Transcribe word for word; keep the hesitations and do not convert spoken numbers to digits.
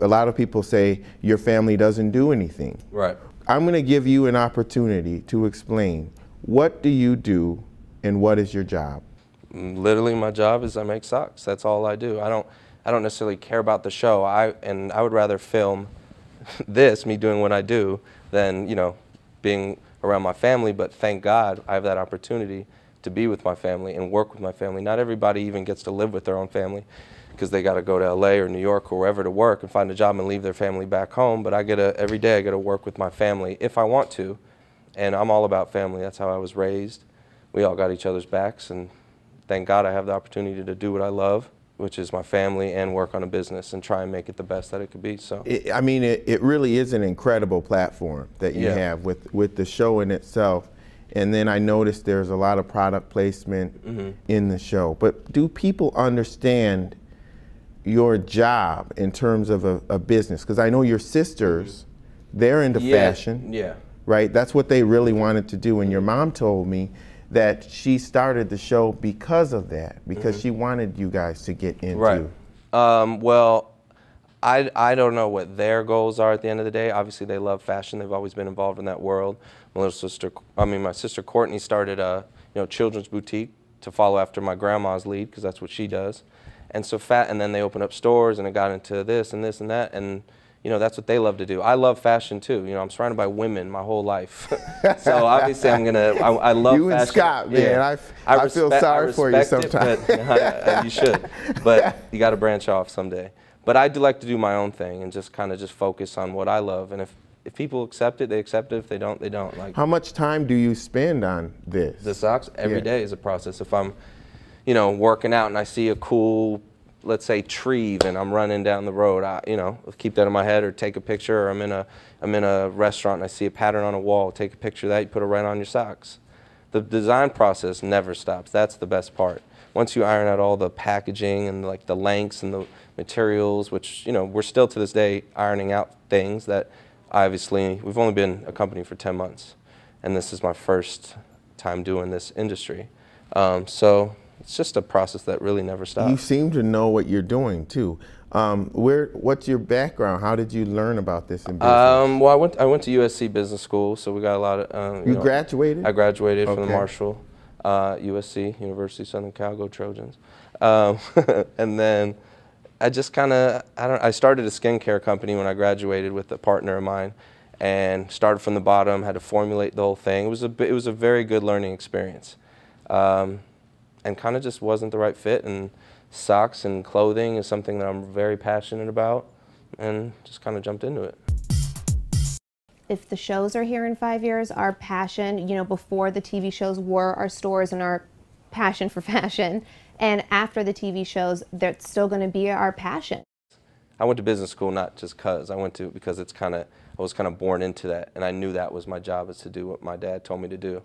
a lot of people say your family doesn't do anything. Right. I'm going to give you an opportunity to explain, what do you do and what is your job? Literally, my job is I make socks. That's all I do. I don't, I don't necessarily care about the show. I and I would rather film this, me doing what I do, than, you know, being around my family. But thank God I have that opportunity to be with my family and work with my family. Not everybody even gets to live with their own family, because they got to go to L A or New York or wherever to work and find a job and leave their family back home. But I get to, every day I get to work with my family if I want to, and I'm all about family. That's how I was raised. We all got each other's backs, and thank God I have the opportunity to do what I love, which is my family, and work on a business and try and make it the best that it could be. So it, I mean, it, it really is an incredible platform that you yeah. have with, with the show in itself. And then I noticed there's a lot of product placement mm-hmm. in the show. But do people understand your job in terms of a, a business? Because I know your sisters, they're into yeah, fashion, yeah, right? That's what they really wanted to do. And your mom told me that she started the show because of that, because mm-hmm. she wanted you guys to get into. Right. Um, well, I, I don't know what their goals are at the end of the day. Obviously, they love fashion. They've always been involved in that world. My little sister, I mean, my sister Courtney started a you know children's boutique to follow after my grandma's lead, because that's what she does. And so fat, and then they opened up stores, and it got into this and this and that, and you know that's what they love to do. I love fashion too. You know, I'm surrounded by women my whole life, so obviously I'm gonna. I, I love you fashion. And Scott, man. Yeah. I, I, I feel sorry I for you sometimes. It, but, uh, you should, but you got to branch off someday. But I do like to do my own thing and just kind of just focus on what I love. And if if people accept it, they accept it. If they don't, they don't. Like, how much time do you spend on this? The socks every yeah. day is a process. If I'm you know, working out and I see a cool, let's say, tree, and I'm running down the road, I, you know, keep that in my head or take a picture, or I'm in a, I'm in a restaurant and I see a pattern on a wall, take a picture of that, you put it right on your socks. The design process never stops. That's the best part. Once you iron out all the packaging and like the lengths and the materials, which, you know, we're still to this day ironing out things that obviously, we've only been a company for ten months, and this is my first time doing this industry. Um, so. It's just a process that really never stops. You seem to know what you're doing too. Um, where, what's your background? How did you learn about this in business? Um, well, I went, I went to U S C Business School, so we got a lot of. Um, you you know, graduated? I graduated okay. from the Marshall, uh, U S C, University of Southern Cal, go Trojans, um, and then I just kind of, I don't, I started a skincare company when I graduated with a partner of mine, and started from the bottom, had to formulate the whole thing. It was a, it was a very good learning experience. Um, and kind of just wasn't the right fit, and socks and clothing is something that I'm very passionate about, and just kind of jumped into it. If the shows are here in five years, our passion, you know, before the T V shows were our stores and our passion for fashion, and after the T V shows, that's still gonna be our passion. I went to business school not just cause, I went to because it's kind of, I was kind of born into that, and I knew that was my job, is to do what my dad told me to do.